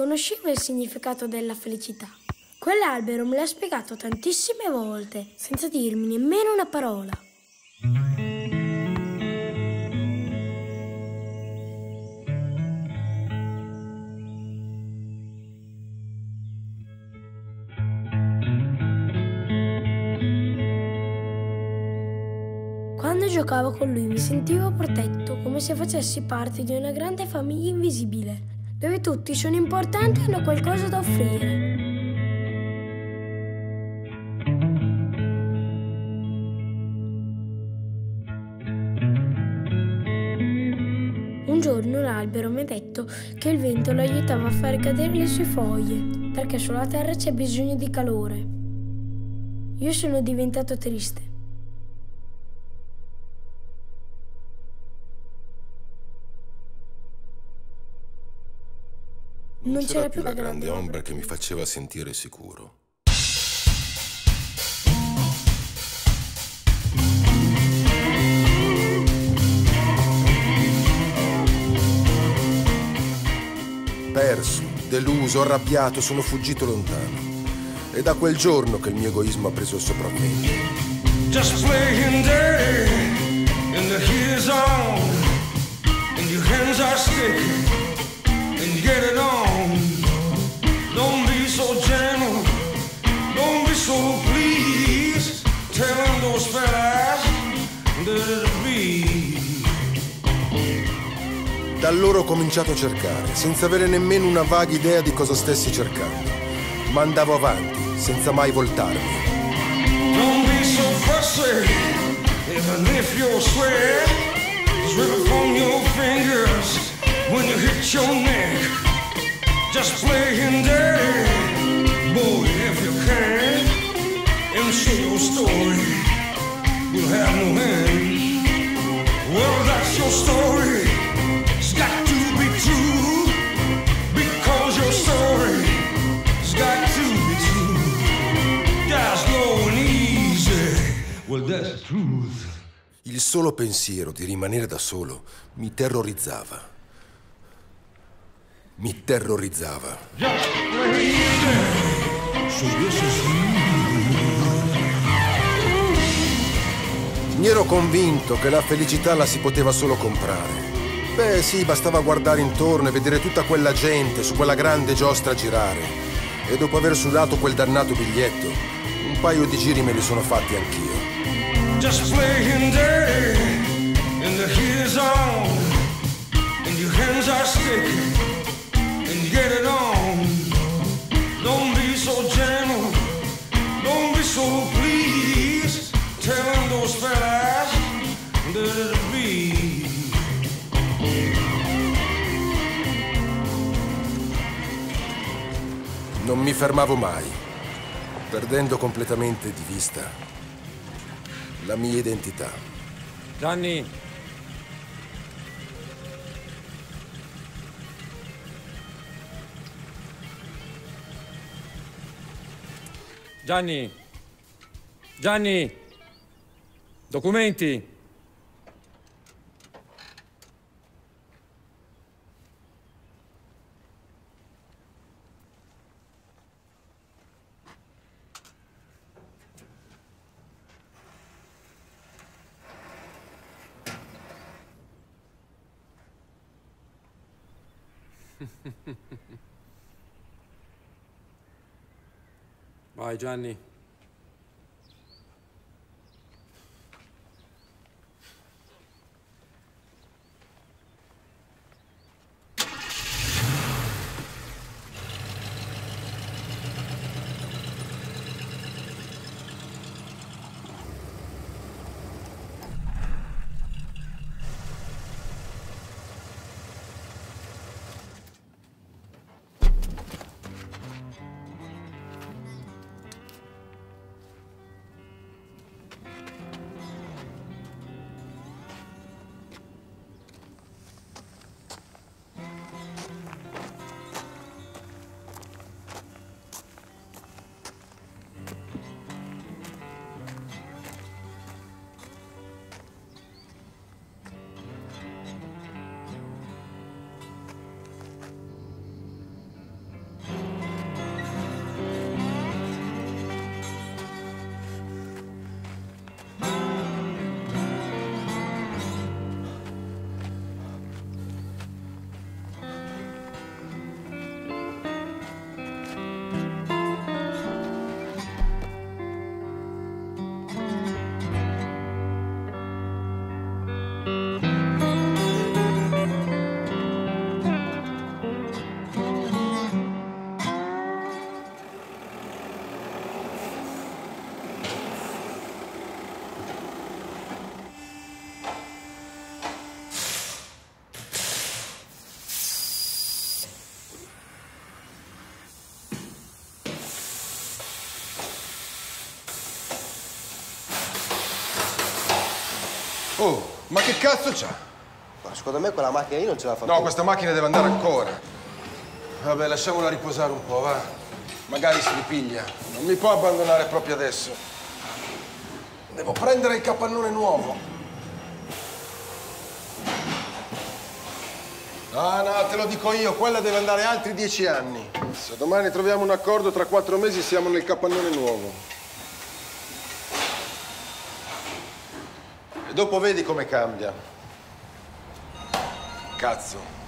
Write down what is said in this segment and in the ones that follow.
conoscevo il significato della felicità. Quell'albero me l'ha spiegato tantissime volte, senza dirmi nemmeno una parola. Quando giocavo con lui mi sentivo protetto, come se facessi parte di una grande famiglia invisibile, dove tutti sono importanti e hanno qualcosa da offrire. Un giorno l'albero mi ha detto che il vento lo aiutava a far cadere le sue foglie, perché sulla terra c'è bisogno di calore. Io sono diventato triste. Non c'era più la grande ombra che mi faceva sentire sicuro. Perso, deluso, arrabbiato, sono fuggito lontano. È da quel giorno che il mio egoismo ha preso il sopravvento. Just playing dirty, and the heat is on, and your hands are sticky, and get it on. Don't be so gentle, don't be so pleased, telling those fellas that it'll be. Da allora ho cominciato a cercare, senza avere nemmeno una vaga idea di cosa stessi cercando. Ma andavo avanti, senza mai voltarmi. Don't be so fussy, even if you swear, slip from your fingers when you hit your neck. Just play in there, boy, if you can, and see your story will have no end. Well, that's your story. Il solo pensiero di rimanere da solo mi terrorizzava. Mi terrorizzava. Mi ero convinto che la felicità la si poteva solo comprare. Beh sì, bastava guardare intorno e vedere tutta quella gente su quella grande giostra girare. E dopo aver sudato quel dannato biglietto, un paio di giri me li sono fatti anch'io. Just playing dirty, and the heat is on, and your hands are sticky, and you get it on. Don't be so gentle, don't be so pleased, telling those fellas that it'll be. Non mi fermavo mai, perdendo completamente di vista la mia identità. Gianni! Gianni! Gianni! Documenti! Vai Gianni. Oh, ma che cazzo c'ha? Ma secondo me quella macchina lì non ce la fa più. No, questa macchina deve andare ancora. Vabbè, lasciamola riposare un po', va. Magari si ripiglia. Non mi può abbandonare proprio adesso. Devo prendere il capannone nuovo. No, no, te lo dico io, quella deve andare altri 10 anni. Se domani troviamo un accordo, tra 4 mesi siamo nel capannone nuovo. E dopo vedi come cambia. Cazzo.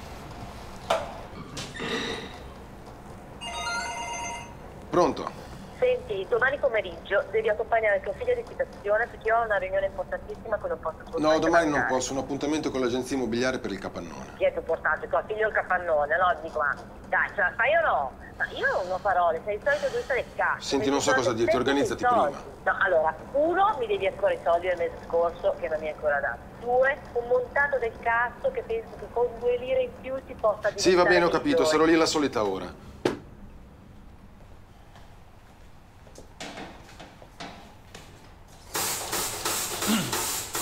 Pronto? Senti, domani pomeriggio devi accompagnare tuo figlio di citazione perché io ho una riunione importantissima che non posso... No, domani non posso, un appuntamento con l'agenzia immobiliare per il capannone. Chi è tuo portaggio? Tuo figlio il capannone, no? Dico, ah, dai, ce la fai o no? Ma io non ho parole, sei il solito giusto del cazzo. Senti, non so cosa dirti, organizzati prima. No, allora, 1, mi devi ancora i soldi del mese scorso che non mi hai ancora dato. 2, un montato del cazzo che penso che con 2 lire in più si possa diventare... Sì, va bene, ho capito, sarò lì la solita ora.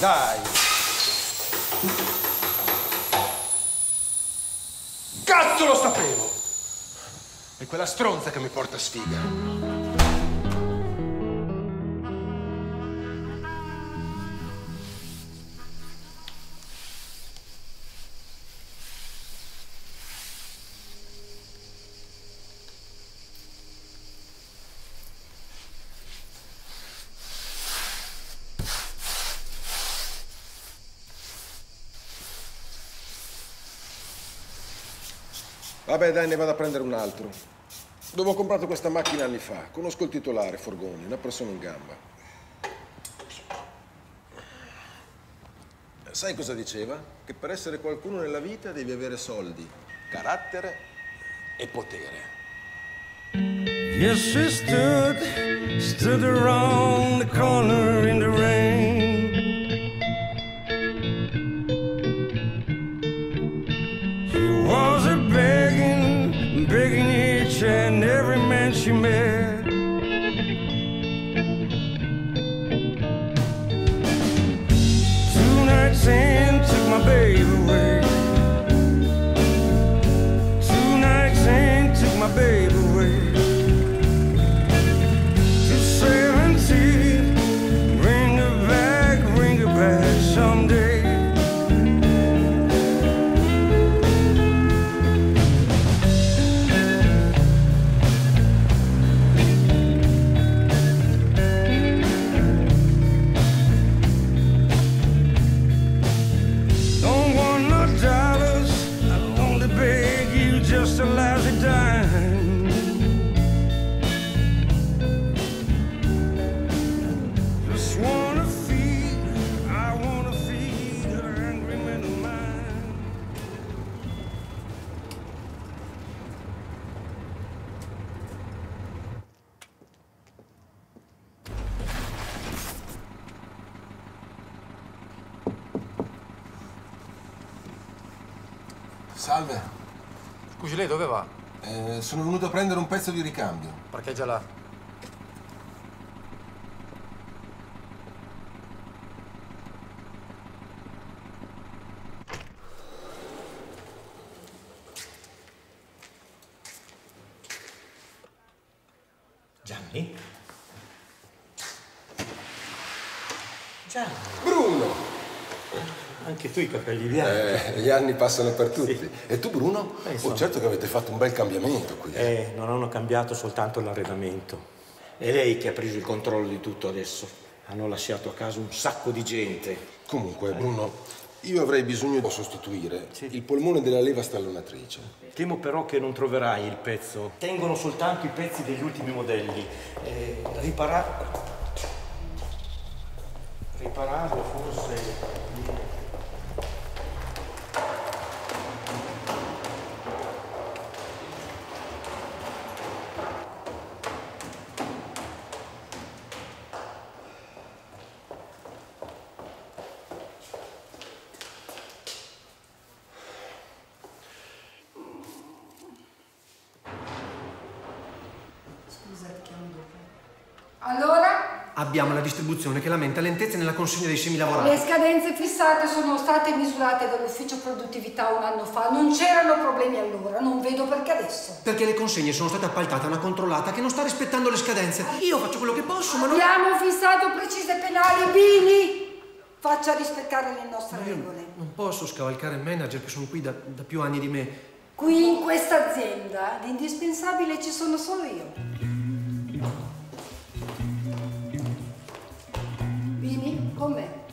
Dai! Cazzo, lo sapevo! È quella stronza che mi porta sfiga. Vabbè, dai, ne vado a prendere un altro. Dove ho comprato questa macchina anni fa. Conosco il titolare, Forgoni, una persona in gamba. Sai cosa diceva? Che per essere qualcuno nella vita devi avere soldi, carattere e potere. Yes, she stood around the corner in the rain. And every man she met, two nights in took my baby away. Two nights in took my baby away. To 17, ring her back someday. Salve. Scusi, lei dove va? Sono venuto a prendere un pezzo di ricambio. Parcheggia là. Gianni? Gianni? Bruno! Anche tu i capelli bianchi. Gli anni passano per tutti. Sì. E tu, Bruno? Oh, certo che avete fatto un bel cambiamento qui. Non hanno cambiato soltanto l'arredamento. È lei che ha preso il controllo di tutto adesso. Hanno lasciato a casa un sacco di gente. Comunque, Bruno, io avrei bisogno di sostituire il polmone della leva stallonatrice. Temo però che non troverai il pezzo. Tengono soltanto i pezzi degli ultimi modelli. Ripararlo forse... abbiamo la distribuzione che lamenta lentezze nella consegna dei semi lavorati. Le scadenze fissate sono state misurate dall'ufficio produttività un anno fa. Non c'erano problemi allora, non vedo perché adesso. Perché le consegne sono state appaltate a una controllata che non sta rispettando le scadenze. Io faccio quello che posso, ma non... Abbiamo fissato precise penali, Bini! Faccia rispettare le nostre regole. Non posso scavalcare il manager che sono qui da più anni di me. Qui in questa azienda di indispensabile ci sono solo io. Vieni con me.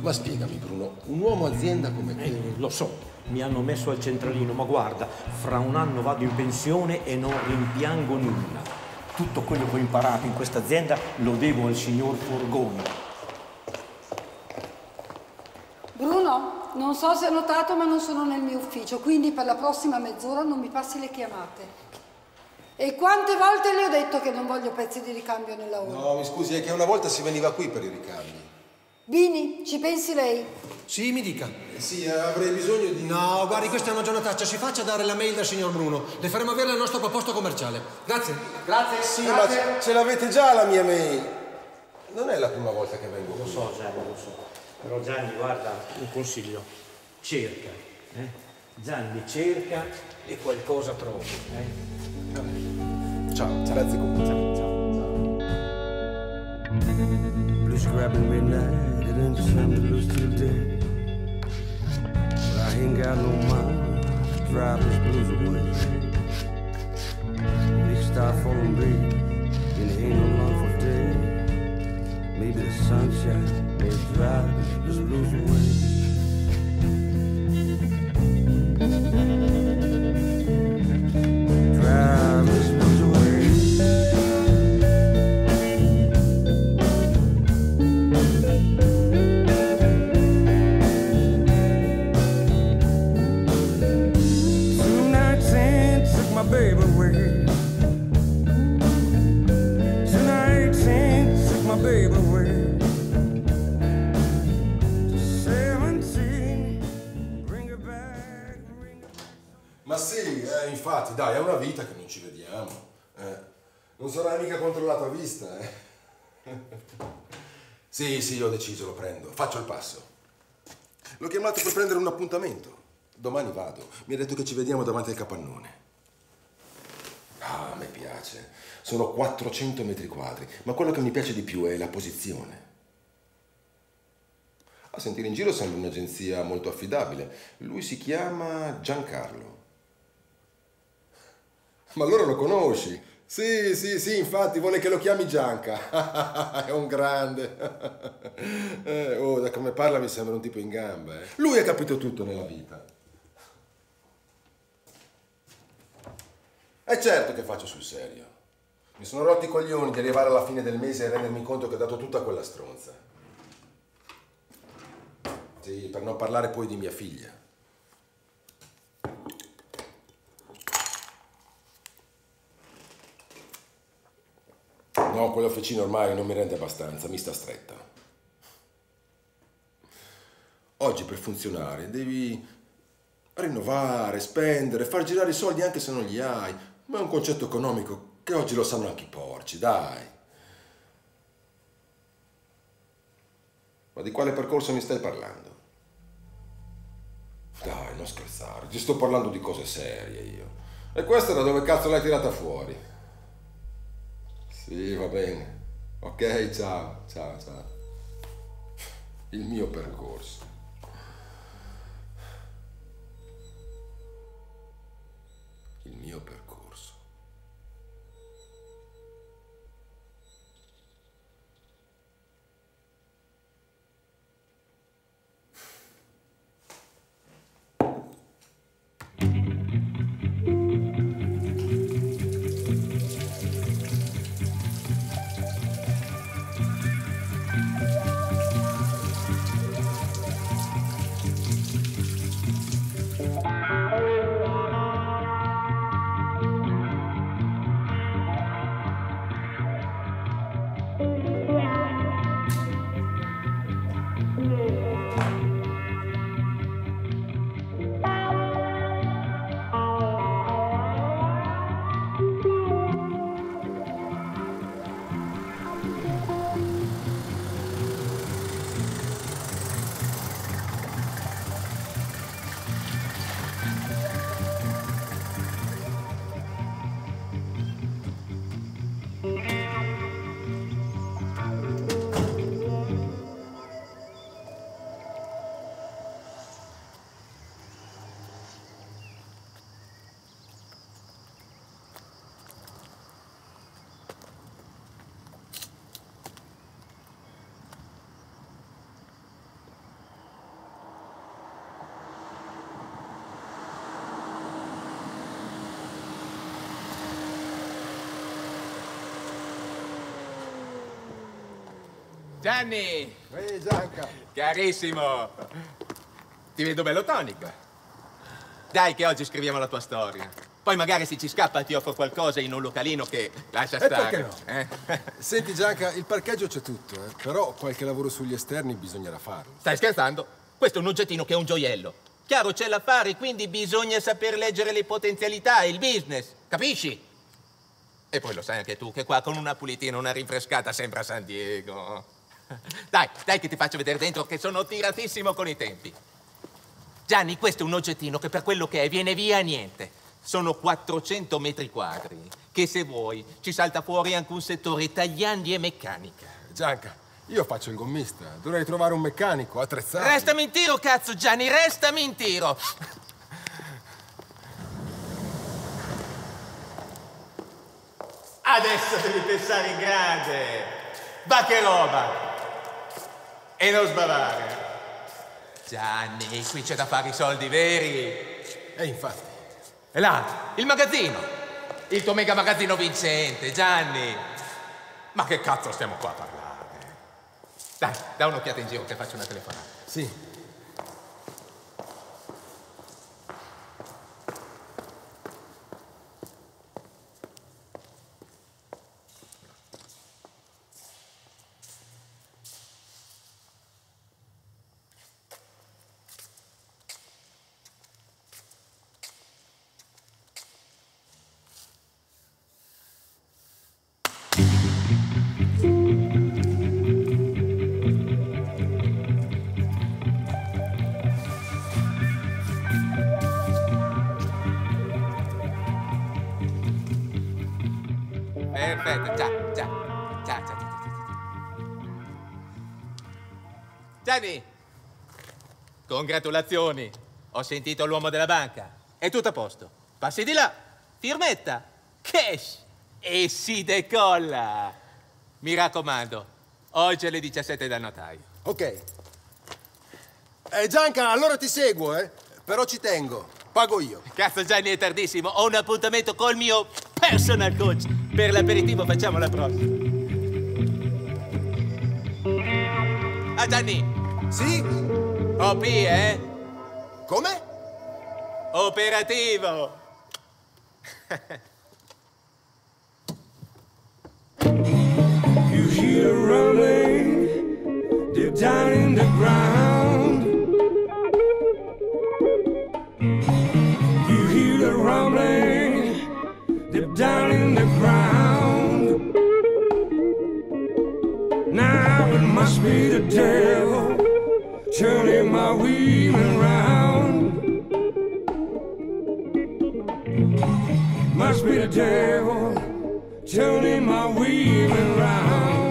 Ma spiegami Bruno, un uomo azienda come te... Lo so, mi hanno messo al centralino, ma guarda, fra un anno vado in pensione e non rimpiango nulla. Tutto quello che ho imparato in questa azienda lo devo al signor Forgoni. Bruno? Non so se ho notato, ma non sono nel mio ufficio, quindi per la prossima mezz'ora non mi passi le chiamate. E quante volte le ho detto che non voglio pezzi di ricambio nel lavoro? No, mi scusi, è che una volta si veniva qui per i ricambi. Bini, ci pensi lei? Sì, mi dica. Sì, avrei bisogno di... No, guardi, questa è una giornataccia, si faccia dare la mail dal signor Bruno. Le faremo avere la nostra proposta commerciale. Grazie. Grazie. Sì, grazie. Ma ce l'avete già la mia mail. Non è la prima volta che vengo qui. Lo so, Gianni, lo so. Però Gianni, guarda, un consiglio, cerca, Gianni cerca e qualcosa trovi, Ciao, grazie comunque. Ciao, ciao. Maybe the sunshine may drive this blues away. Drive this blues away. Two nights in, took my baby away. Ma sì, infatti, dai, è una vita che non ci vediamo. Non sarà mica controllato a vista, Sì, sì, ho deciso, lo prendo. Faccio il passo. L'ho chiamato per prendere un appuntamento. Domani vado. Mi ha detto che ci vediamo davanti al capannone. Ah, a me piace. Sono 400 metri quadri, ma quello che mi piace di più è la posizione. A sentire in giro sembra un'agenzia molto affidabile. Lui si chiama Giancarlo. Ma allora lo conosci? Sì, sì, sì, infatti vuole che lo chiami Gianca. È un grande. Oh, da come parla mi sembra un tipo in gamba, Lui ha capito tutto nella vita. È certo che faccio sul serio. Mi sono rotti i coglioni di arrivare alla fine del mese e rendermi conto che ho dato tutta quella stronza. Sì, per non parlare poi di mia figlia. No, quell'officina ormai non mi rende abbastanza, mi sta stretta. Oggi per funzionare devi rinnovare, spendere, far girare i soldi anche se non li hai. Ma è un concetto economico che oggi lo sanno anche i porci, dai. Ma di quale percorso mi stai parlando? Dai, non scherzare, ti sto parlando di cose serie io. E questa da dove cazzo l'hai tirata fuori? Sì, va bene. Ok, ciao, ciao, ciao. Il mio percorso. Il mio percorso. Gianni! Gianca! Carissimo! Ti vedo bello tonico. Dai che oggi scriviamo la tua storia. Poi magari se ci scappa ti offro qualcosa in un localino che lascia stare. No. Senti Gianca, il parcheggio c'è tutto, però qualche lavoro sugli esterni bisognerà farlo. Stai scherzando? Questo è un oggettino che è un gioiello. Chiaro, c'è l'affare, quindi bisogna saper leggere le potenzialità e il business, capisci? E poi lo sai anche tu che qua con una pulitina, una rinfrescata sembra San Diego. Dai, dai che ti faccio vedere dentro che sono tiratissimo con i tempi. Gianni, questo è un oggettino che per quello che è viene via niente. Sono 400 metri quadri, che se vuoi ci salta fuori anche un settore tagliandi e meccanica. Gianca, io faccio il gommista, dovrei trovare un meccanico attrezzato. Restami in tiro, cazzo Gianni, restami in tiro! Adesso devi pensare in grande, va che roba, e non sbavare. Gianni, qui c'è da fare i soldi veri. E infatti, è là, il magazzino, il tuo mega magazzino vincente, Gianni. Ma che cazzo stiamo qua a parlare? Dai, dai un'occhiata in giro che faccio una telefonata. Sì. Perfetto, ciao. Gianni, congratulazioni, ho sentito l'uomo della banca, è tutto a posto. Passi di là, firmetta, cash e si decolla. Mi raccomando, oggi alle 17 dal notaio. Ok. Gianca, allora ti seguo, però ci tengo, pago io. Cazzo Gianni, è tardissimo, ho un appuntamento col mio personal coach. Per l'aperitivo facciamo la prossima. Ah Gianni! Sì? OP, Come? Operativo! You hear rolling deep down in the ground. You hear the rumbling deep down in the ground. Now it must be the devil turning my wheel around. Must be the devil turning my wheel around.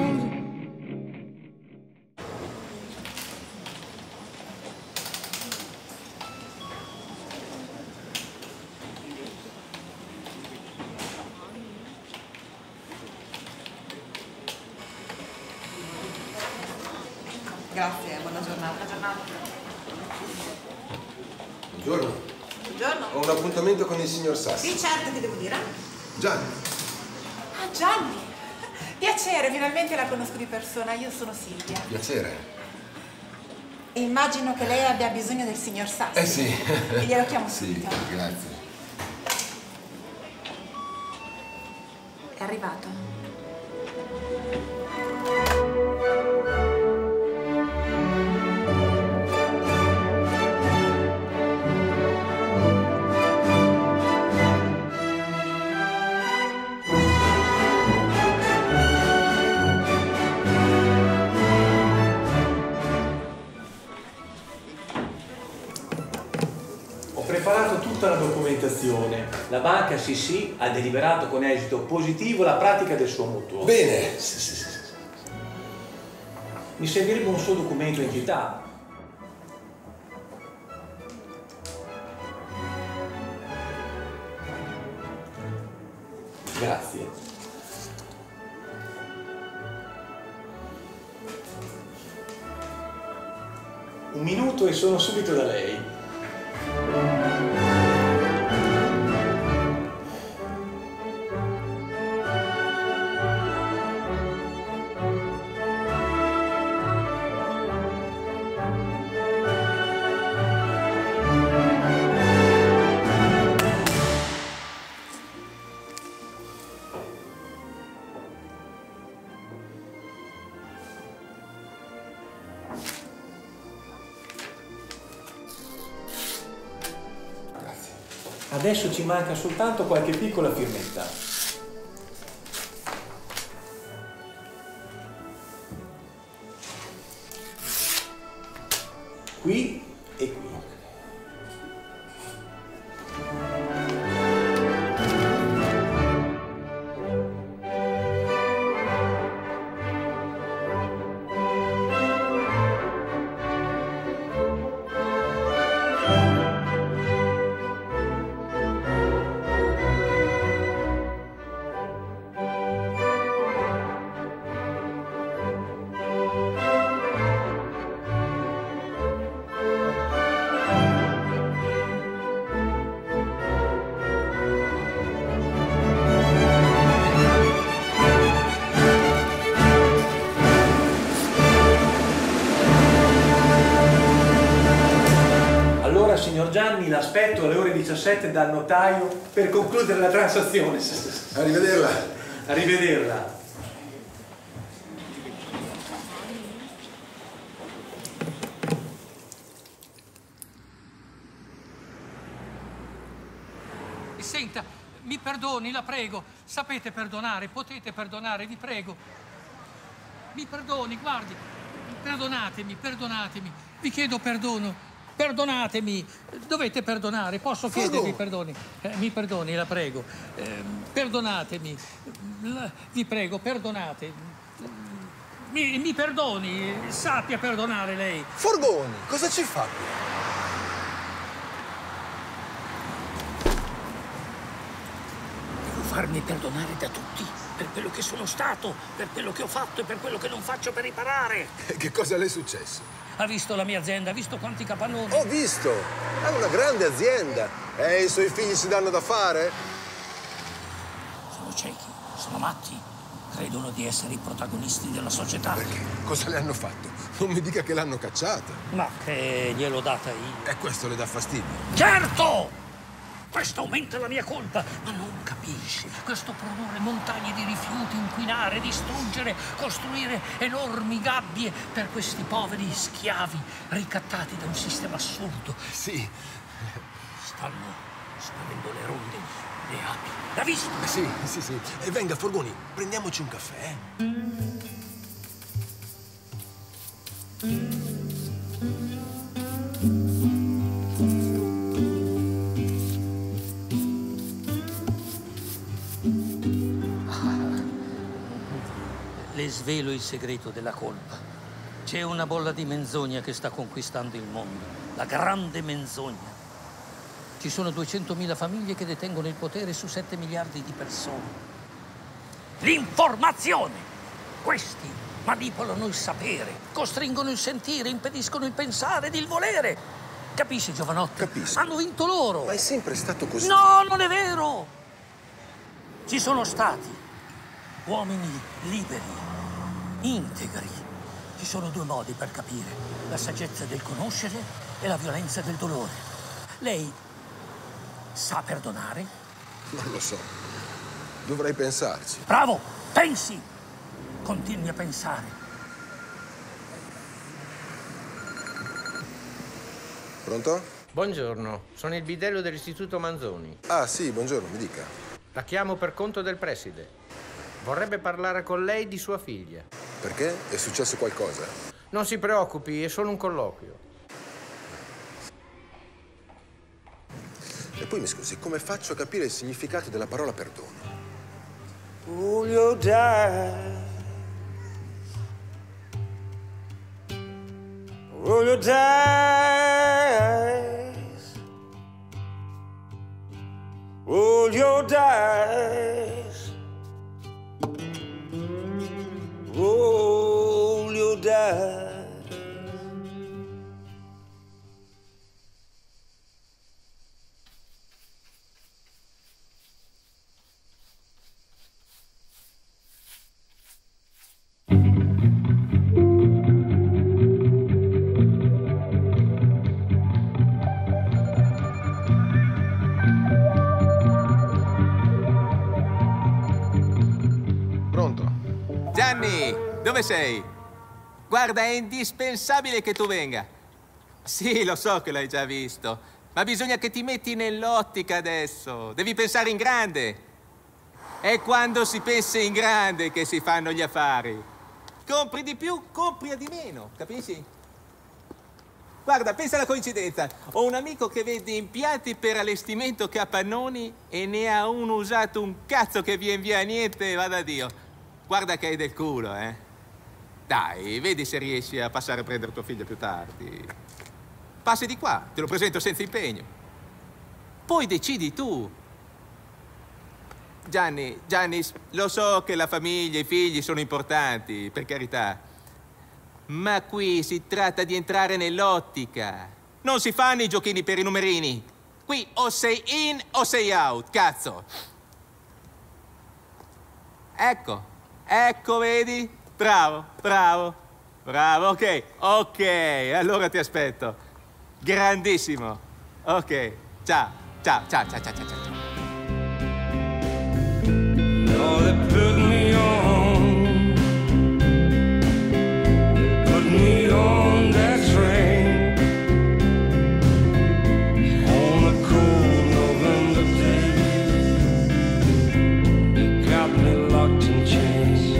Grazie, buona giornata. Buongiorno. Buongiorno. Ho un appuntamento con il signor Sassi. Sì, certo, che devo dire? Gianni. Ah, Gianni. Piacere, finalmente la conosco di persona. Io sono Silvia. Piacere. E immagino che lei abbia bisogno del signor Sassi. Eh sì. E glielo chiamo subito. Sì, grazie. È arrivato. La documentazione. La banca CC ha deliberato con esito positivo la pratica del suo mutuo. Bene. Sì. Mi servirebbe un suo documento entità. Grazie. Un minuto e sono subito da lei. Adesso ci manca soltanto qualche piccola firmetta. Qui e qui. Gianni, l'aspetto alle ore 17 dal notaio per concludere la transazione. Arrivederla. Arrivederla. Senta, mi perdoni, la prego. Sapete perdonare, potete perdonare, vi prego. Mi perdoni, guardi. Perdonatemi, perdonatemi. Vi chiedo perdono. Perdonatemi, dovete perdonare, posso chiedervi perdoni? Mi perdoni, la prego. Perdonatemi, vi prego, perdonate. Mi perdoni, sappia perdonare lei. Forgoni, cosa ci fa qui? Devo farmi perdonare da tutti, per quello che sono stato, per quello che ho fatto e per quello che non faccio per riparare. Che cosa le è successo? Ha visto la mia azienda, ha visto quanti capannoni? Ho visto! È una grande azienda! E i suoi figli si danno da fare? Sono ciechi, sono matti. Credono di essere i protagonisti della società. Perché? Cosa le hanno fatto? Non mi dica che l'hanno cacciata. Ma che gliel'ho data io. E questo le dà fastidio? Certo! Questo aumenta la mia colpa, ma non capisci. Questo produrre montagne di rifiuti, inquinare, distruggere, costruire enormi gabbie per questi poveri schiavi ricattati da un sistema assurdo. Sì. Stanno avendo le ronde, le api. L'ha visto? Sì, sì, sì. E venga, Forgoni, prendiamoci un caffè. Svelo il segreto della colpa. C'è una bolla di menzogna che sta conquistando il mondo, la grande menzogna. Ci sono 200.000 famiglie che detengono il potere su 7 miliardi di persone. L'informazione! Questi manipolano il sapere, costringono il sentire, impediscono il pensare ed il volere. Capisci, giovanotto? Capisco. Hanno vinto loro. Ma è sempre stato così. No, non è vero! Ci sono stati uomini liberi, integri. Ci sono due modi per capire: la saggezza del conoscere e la violenza del dolore. Lei sa perdonare? Non lo so. Dovrei pensarci. Bravo! Pensi! Continui a pensare. Pronto? Buongiorno, sono il bidello dell'Istituto Manzoni. Ah, sì, buongiorno, mi dica. La chiamo per conto del preside. Vorrebbe parlare con lei di sua figlia. Perché? È successo qualcosa? Non si preoccupi, è solo un colloquio. E poi mi scusi, come faccio a capire il significato della parola perdono? Will you die? Will you die? Will you die? Roll your dice. Pronto? Gianni, dove sei? Guarda, è indispensabile che tu venga. Sì, lo so che l'hai già visto. Ma bisogna che ti metti nell'ottica adesso. Devi pensare in grande. È quando si pensa in grande che si fanno gli affari. Compri di più, compri di meno, capisci? Guarda, pensa alla coincidenza. Ho un amico che vende impianti per allestimento capannoni e ne ha uno usato un cazzo che vi invia niente, vada Dio. Guarda che hai del culo, eh. Dai, vedi se riesci a passare a prendere tuo figlio più tardi. Passi di qua, te lo presento senza impegno. Poi decidi tu. Gianni, lo so che la famiglia e i figli sono importanti, per carità. Ma qui si tratta di entrare nell'ottica. Non si fanno i giochini per i numerini. Qui o sei in o sei out, cazzo. Ecco, vedi? Bravo, ok, allora ti aspetto. Grandissimo. Ok, ciao. No, they put me on. We on that train on a cold November day. They got me locked in chains.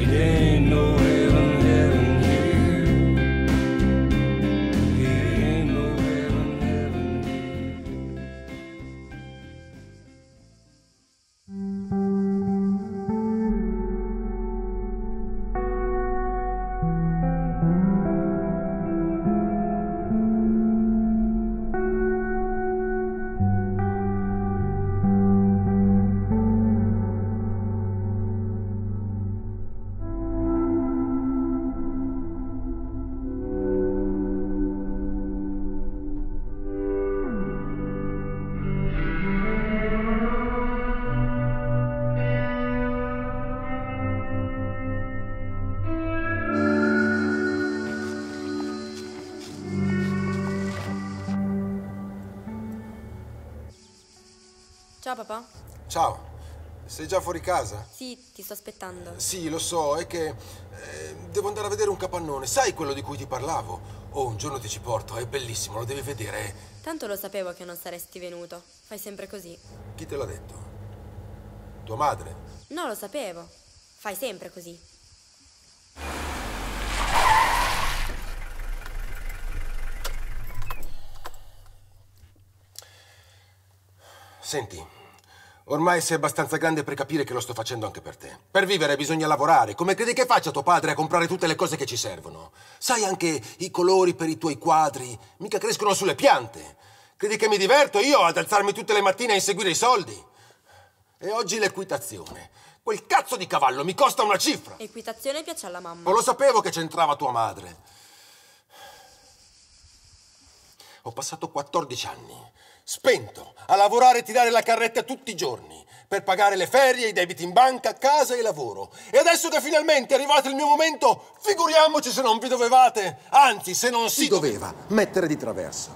It ain't no heaven here. It ain't no heaven here. Ciao papà. Ciao, sei già fuori casa? Sì, ti sto aspettando. Sì, lo so, è che devo andare a vedere un capannone, sai quello di cui ti parlavo? Oh, un giorno ti ci porto, è bellissimo, lo devi vedere. Tanto lo sapevo che non saresti venuto, fai sempre così. Chi te l'ha detto? Tua madre? No, lo sapevo, fai sempre così. Senti, ormai sei abbastanza grande per capire che lo sto facendo anche per te. Per vivere bisogna lavorare. Come credi che faccia tuo padre a comprare tutte le cose che ci servono? Sai anche i colori per i tuoi quadri, mica crescono sulle piante. Credi che mi diverto io ad alzarmi tutte le mattine a inseguire i soldi? E oggi l'equitazione. Quel cazzo di cavallo mi costa una cifra. Equitazione piace alla mamma. Non lo sapevo che c'entrava tua madre. Ho passato 14 anni. Spento, a lavorare e tirare la carretta tutti i giorni, per pagare le ferie, i debiti in banca, casa e lavoro. E adesso che finalmente è arrivato il mio momento, figuriamoci se non vi dovevate, anzi se non si doveva mettere di traverso.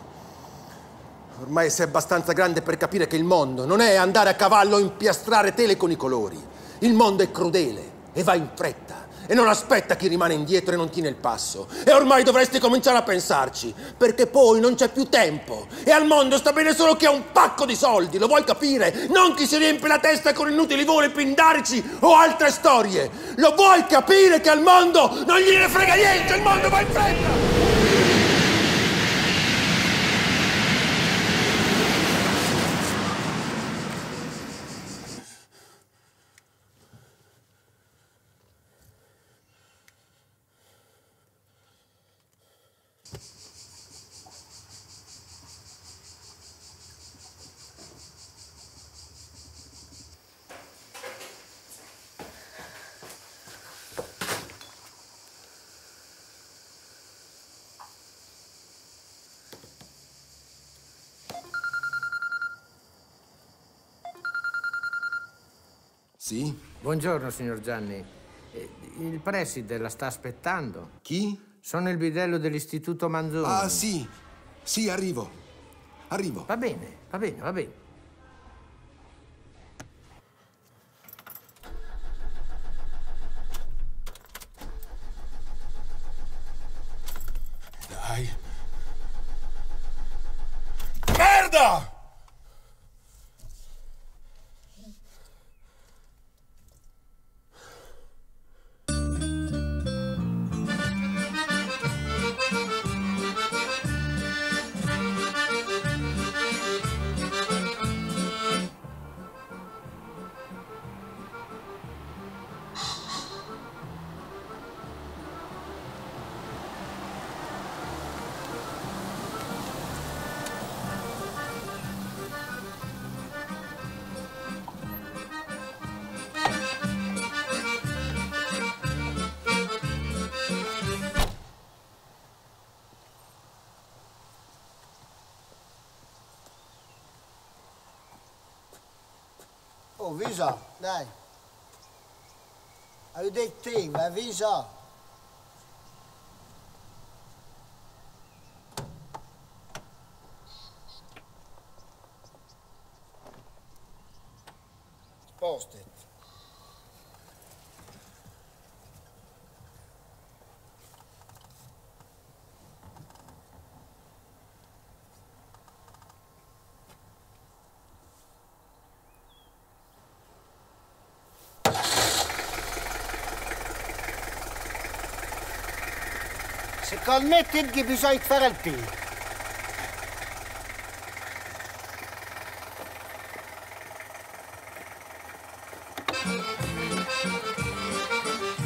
Ormai sei abbastanza grande per capire che il mondo non è andare a cavallo e impiastrare tele con i colori. Il mondo è crudele e va in fretta. E non aspetta chi rimane indietro e non tiene il passo. E ormai dovresti cominciare a pensarci, perché poi non c'è più tempo. E al mondo sta bene solo chi ha un pacco di soldi, lo vuoi capire? Non chi si riempie la testa con inutili voli pindarici o altre storie. Lo vuoi capire che al mondo non gliene frega niente, il mondo va in fretta! Sì? Buongiorno, signor Gianni. Il preside la sta aspettando. Chi? Sono il bidello dell'Istituto Manzoni. Ah, sì. Sì, arrivo. Va bene. Dai. merda! Avvisa, dai. Hai detto te, ma avvisa. Spostati. Calmetti che bisogna fare il pino.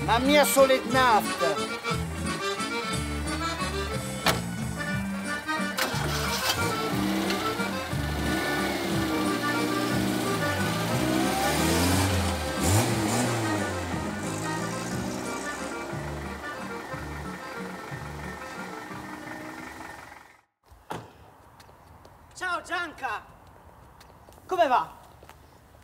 Ma mia solid nafta. Gianca! Come va?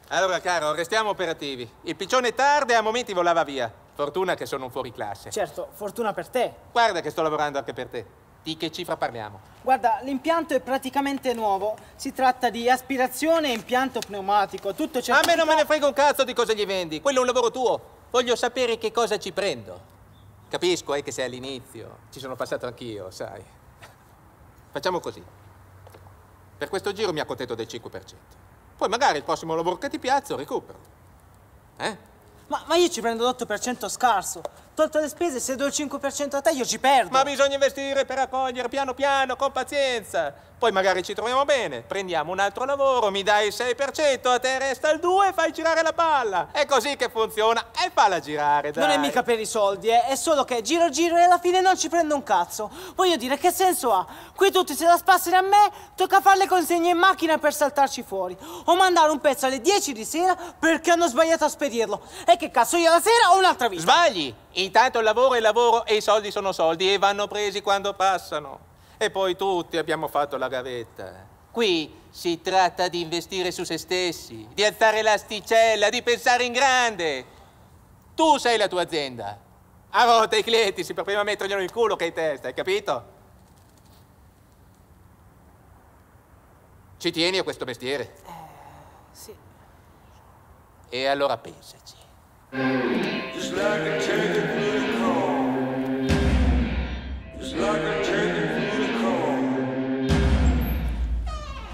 Allora, caro, restiamo operativi. Il piccione tarda e a momenti volava via. Fortuna che sono un fuoriclasse. Certo, fortuna per te. Guarda che sto lavorando anche per te. Di che cifra parliamo? Guarda, l'impianto è praticamente nuovo. Si tratta di aspirazione e impianto pneumatico. Tutto certo. A me non me ne frega un cazzo di cosa gli vendi. Quello è un lavoro tuo. Voglio sapere che cosa ci prendo. Capisco, che sei all'inizio. Ci sono passato anch'io, sai. Facciamo così. Per questo giro mi accontento del 5%. Poi magari il prossimo lavoro che ti piazzo recupero. Ma io ci prendo l'8% scarso. Tolto le spese, se do il 5% a te io ci perdo. Ma bisogna investire per raccogliere piano piano, con pazienza. Poi magari ci troviamo bene, prendiamo un altro lavoro, mi dai il 6%, a te resta il 2% e fai girare la palla. È così che funziona, e falla girare, dai. Non è mica per i soldi, è solo che giro giro e alla fine non ci prendo un cazzo. Voglio dire, che senso ha? Qui tutti se la spassano a me, tocca fare le consegne in macchina per saltarci fuori. O mandare un pezzo alle 10 di sera perché hanno sbagliato a spedirlo. E che cazzo, io la sera ho un'altra vita? Sbagli! Intanto il lavoro è lavoro e i soldi sono soldi e vanno presi quando passano. E poi tutti abbiamo fatto la gavetta. Qui si tratta di investire su se stessi, di alzare l'asticella, di pensare in grande. Tu sei la tua azienda. A volte i clienti si prima metterglielo in culo che in testa, hai capito? Ci tieni a questo mestiere? Sì. E allora pensaci. Just like a chicken through the cold. Just like a chicken through the cold.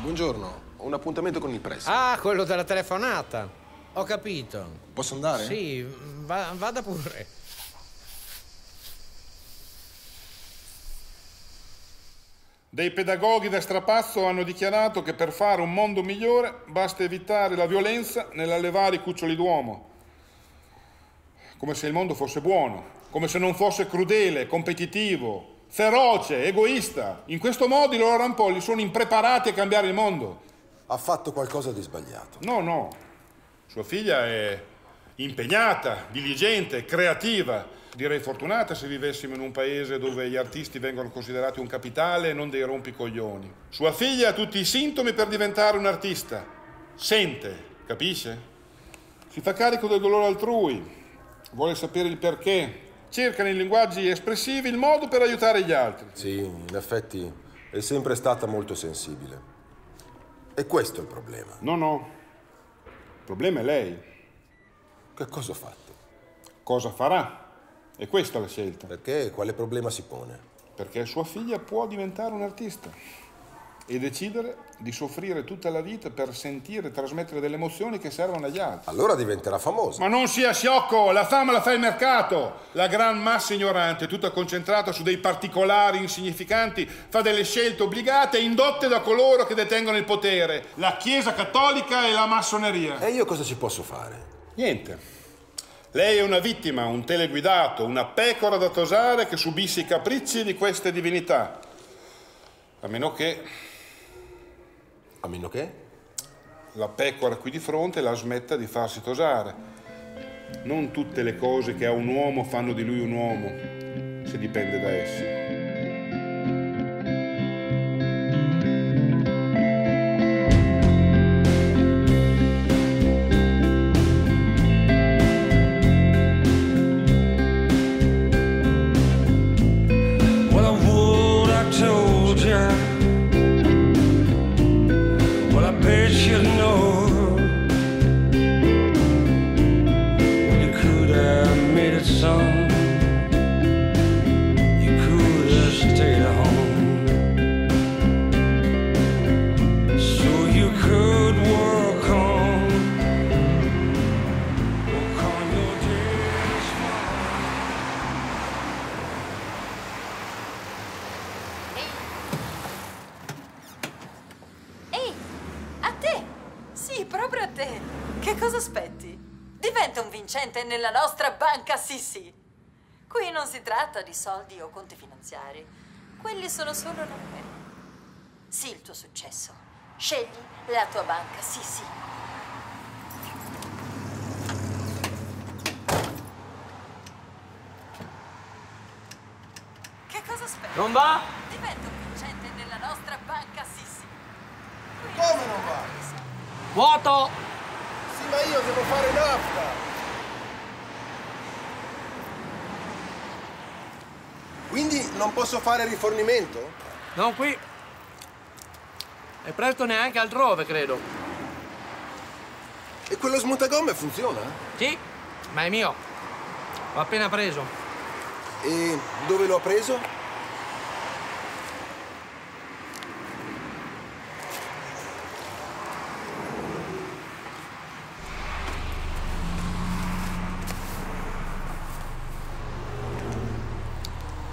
Buongiorno, ho un appuntamento con il press. Ah, quello della telefonata. Ho capito. Posso andare? Sì, vada pure. Dei pedagoghi da strapazzo hanno dichiarato che per fare un mondo migliore basta evitare la violenza nell'allevare i cuccioli d'uomo. Come se il mondo fosse buono, come se non fosse crudele, competitivo, feroce, egoista. In questo modo i loro rampolli sono impreparati a cambiare il mondo. Ha fatto qualcosa di sbagliato. No, no. Sua figlia è impegnata, diligente, creativa. Direi fortunata se vivessimo in un paese dove gli artisti vengono considerati un capitale e non dei rompicoglioni. Sua figlia ha tutti i sintomi per diventare un artista. Sente, capisce? Si fa carico del dolore altrui. Vuole sapere il perché. Cerca nei linguaggi espressivi il modo per aiutare gli altri. Sì, in effetti è sempre stata molto sensibile. E questo è il problema. No, no. Il problema è lei. Che cosa ha fatto? Cosa farà? È questa la scelta. Perché? Quale problema si pone? Perché sua figlia può diventare un artista. e decidere di soffrire tutta la vita per sentire e trasmettere delle emozioni che servono agli altri. Allora diventerà famoso. Ma non sia sciocco, la fama la fa il mercato. La gran massa ignorante, tutta concentrata su dei particolari insignificanti, fa delle scelte obbligate e indotte da coloro che detengono il potere, la Chiesa Cattolica e la massoneria. E io cosa ci posso fare? Niente. Lei è una vittima, un teleguidato, una pecora da tosare che subisce i capricci di queste divinità. A meno che... A meno che? La pecora qui di fronte la smetta di farsi tosare. Non tutte le cose che ha un uomo fanno di lui un uomo, se dipende da essi. Nella nostra banca Sissi. Qui non si tratta di soldi o conti finanziari, quelli sono solo numeri. Sì, il tuo successo. Scegli la tua banca Sissi. Che cosa aspetti? Non va? Diventa un vincente nella nostra banca Sissi. Come non va? Vuoto! Sì, ma io devo fare nafta. Quindi non posso fare rifornimento? Non qui. E presto neanche altrove, credo. E quello smontagomme funziona? Sì, ma è mio. L'ho appena preso. E dove l'ho preso?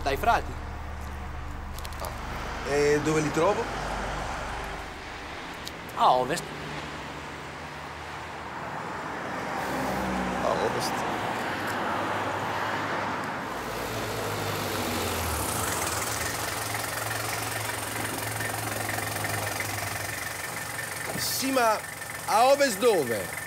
Dai frati. Ah. E dove li trovo? A ovest. A ovest. Sì, ma a ovest dove?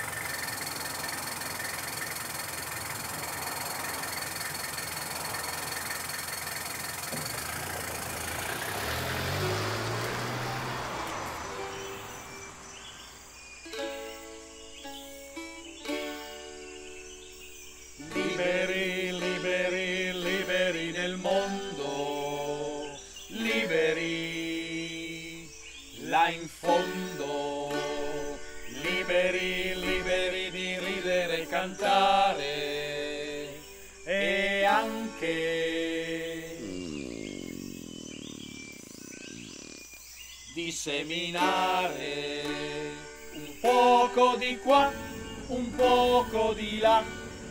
Seminare un poco di qua, un poco di là,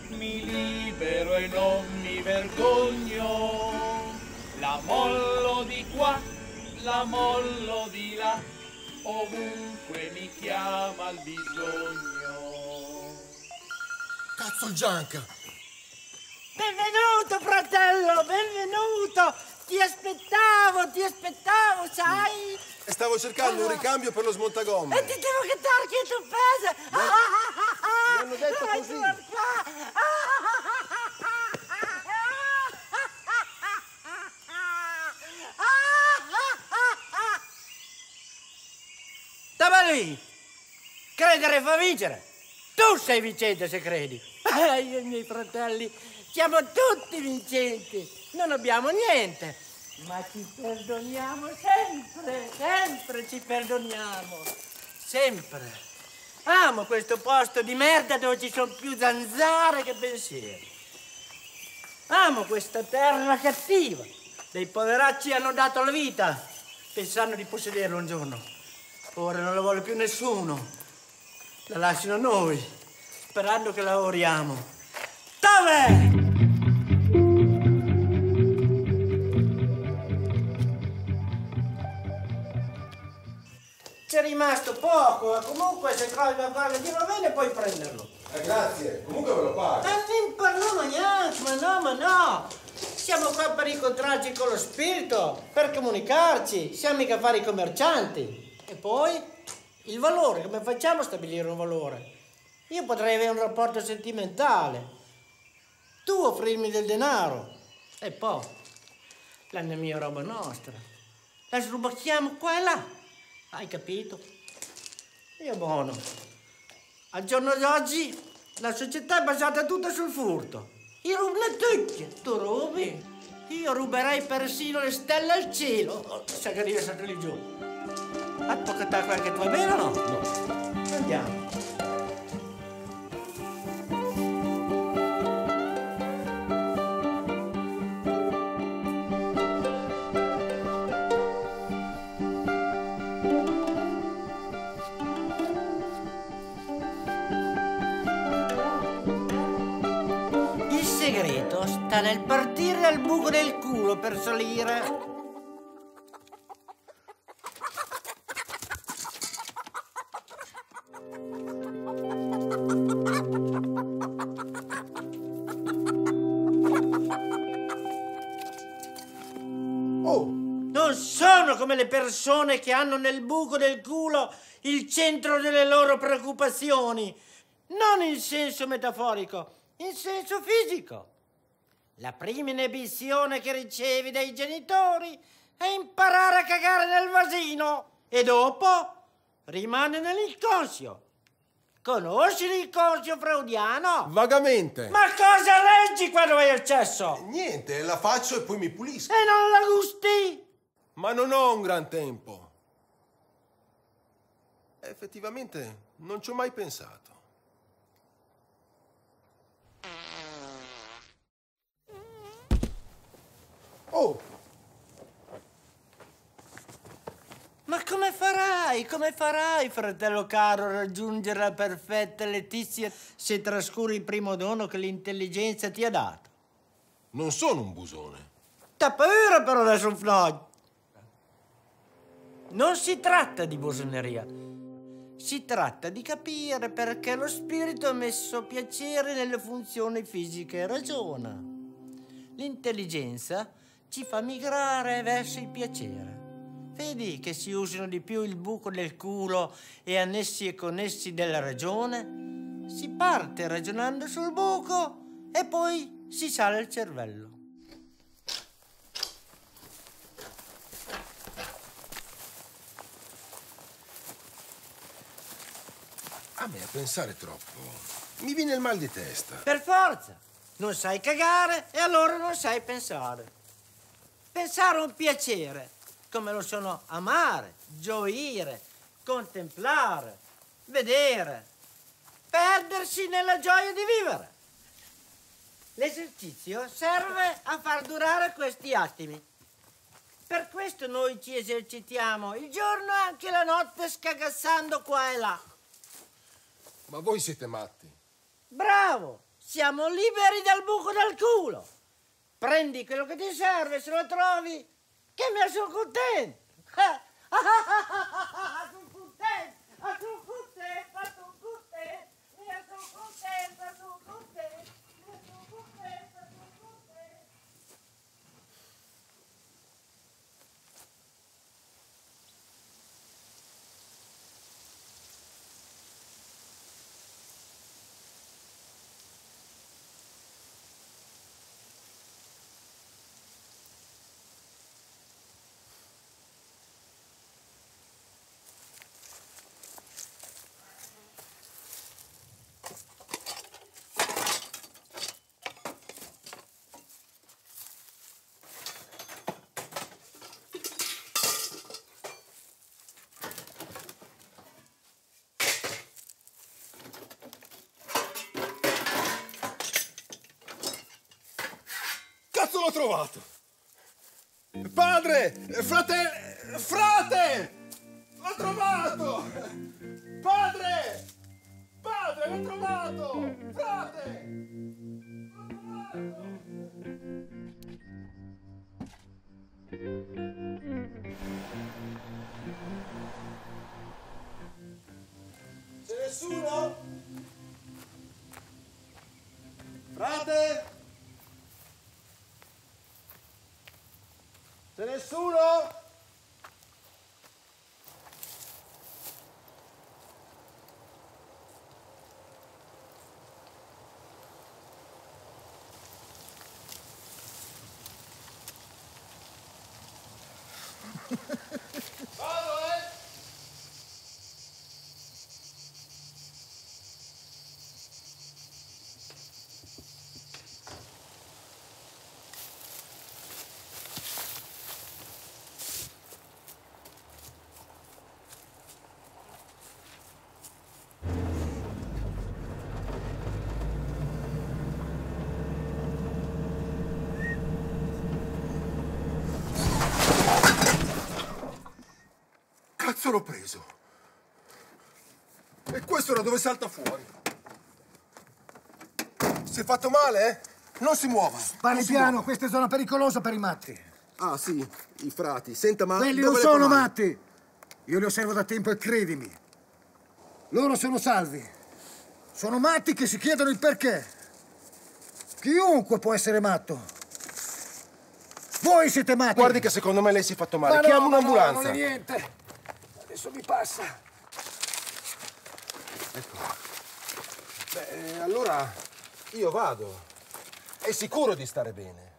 mi libero e non mi vergogno, la mollo di qua, la mollo di là, ovunque mi chiama il bisogno. Cazzo Gianca! Benvenuto fratello, benvenuto! Ti aspettavo, sai? Stavo cercando un ricambio per lo smontagomme. E ti devo gettare dietro il peso! Mi hanno detto così! Tabalì! Credere fa vincere! Tu sei vincente se credi! Io e i miei fratelli siamo tutti vincenti! Non abbiamo niente! Ma ci perdoniamo sempre, sempre ci perdoniamo, sempre. Amo questo posto di merda dove ci sono più zanzare che pensieri. Amo questa terra cattiva, dei poveracci hanno dato la vita, Pensano di possederlo un giorno. Ora non la vuole più nessuno. La lasciano a noi, sperando che lavoriamo. Dov'è? C'è rimasto poco, comunque se trovi qualcosa che va bene puoi prenderlo. Grazie, comunque ve lo pago. Non parliamo neanche, ma no. Siamo qua per incontrarci con lo spirito, per comunicarci, siamo mica fare i commercianti. E poi il valore, come facciamo a stabilire un valore? Io potrei avere un rapporto sentimentale, tu offrirmi del denaro e poi la mia roba nostra, la srubacchiamo qua e là, hai capito? Io buono, al giorno d'oggi la società è basata tutta sul furto. Io rubo tutti, tu rubi? Io ruberei persino le stelle al cielo. Sai che arriva sempre lì giù. A tocca a quella che tu vai bene o no? No. Andiamo. Nel partire dal buco del culo per salire. Oh. Non sono come le persone che hanno nel buco del culo il centro delle loro preoccupazioni, non in senso metaforico, in senso fisico. La prima inibizione che ricevi dai genitori è imparare a cagare nel vasino e dopo rimane nell'inconscio. Conosci l'inconscio freudiano? Vagamente. Ma cosa leggi quando hai accesso? Niente, la faccio e poi mi pulisco. E non la gusti? Ma non ho un gran tempo. Effettivamente non ci ho mai pensato. Oh! Ma come farai, fratello caro, a raggiungere la perfetta letizia se trascuri il primo dono che l'intelligenza ti ha dato? Non sono un busone. T'ha paura però da soffloggio. Non si tratta di busoneria. Si tratta di capire perché lo spirito ha messo piacere nelle funzioni fisiche e ragiona. L'intelligenza ci fa migrare verso il piacere. Vedi che si usano di più il buco del culo e annessi e connessi della ragione? Si parte ragionando sul buco e poi si sale il cervello. A me a pensare troppo mi viene il mal di testa. Per forza! Non sai cagare e allora non sai pensare. Pensare è un piacere, come lo sono amare, gioire, contemplare, vedere, perdersi nella gioia di vivere. L'esercizio serve a far durare questi attimi. Per questo noi ci esercitiamo il giorno e anche la notte scagazzando qua e là. Ma voi siete matti. Bravo, siamo liberi dal buco del culo. Prendi quello che ti serve, se lo trovi, che mi sono contento. Sono contenta. L'ho trovato. Padre, fratello, Frate! L'ho trovato! Padre! Padre, l'ho trovato! Frate! L'ho trovato! C'è nessuno? Frate! C'è nessuno? L'ho preso. E questo era dove salta fuori. Si è fatto male, eh? Non si muova. Parli piano, questa è zona pericolosa per i matti. Ah, sì, i frati. Senta, ma... Quelli non sono matti. Io li osservo da tempo e credimi. Loro sono salvi. Sono matti che si chiedono il perché. Chiunque può essere matto. Voi siete matti. Guardi che secondo me lei si è fatto male. Ma chiamo un'ambulanza. No, non è niente. Adesso mi passa. Ecco. Beh, allora io vado. È sicuro di stare bene.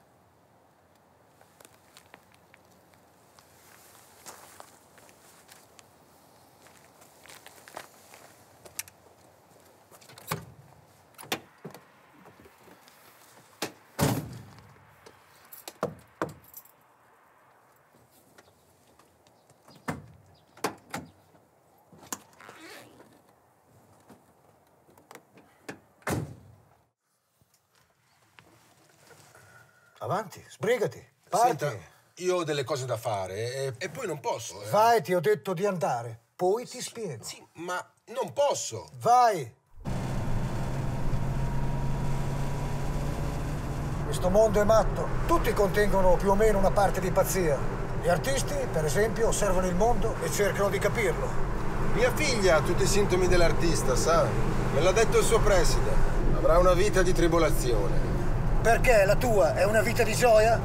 Avanti, sbrigati, parti. Senta, io ho delle cose da fare e poi non posso. Vai, ti ho detto di andare, poi ti spiego. Sì, ma non posso. Vai. Questo mondo è matto. Tutti contengono più o meno una parte di pazzia. Gli artisti, per esempio, osservano il mondo e cercano di capirlo. Mia figlia ha tutti i sintomi dell'artista, sa? Me l'ha detto il suo preside. Avrà una vita di tribolazione. Perché la tua è una vita di gioia?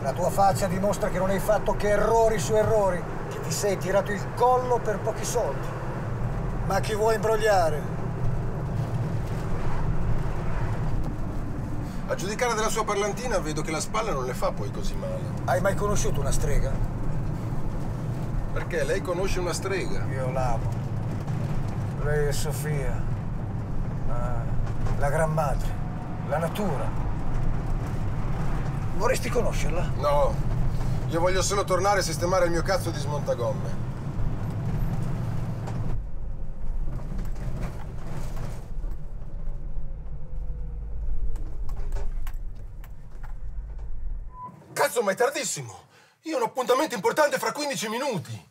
La tua faccia dimostra che non hai fatto che errori su errori, che ti sei tirato il collo per pochi soldi. Ma chi vuoi imbrogliare? A giudicare della sua parlantina vedo che la spalla non le fa poi così male. Hai mai conosciuto una strega? Perché lei conosce una strega? Io l'amo. Lei è Sofia, la gran madre. La natura. Vorresti conoscerla? No, io voglio solo tornare a sistemare il mio cazzo di smontagomme. Cazzo, ma è tardissimo! Io ho un appuntamento importante fra 15 minuti.